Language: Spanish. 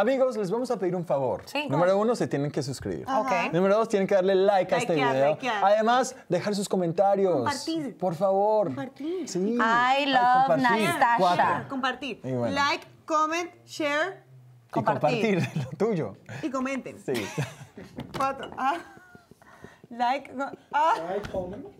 Amigos, les vamos a pedir un favor. Sí. Número 1, se tienen que suscribir. Okay. Número 2, tienen que darle like a este video. Además, dejar sus comentarios. Compartir. Por favor. Compartir. Sí. I love Nastassja. Compartir. Bueno. Like, comment, share. Compartir. Y compartir lo tuyo. Y comenten. Sí. 4. Like, comment.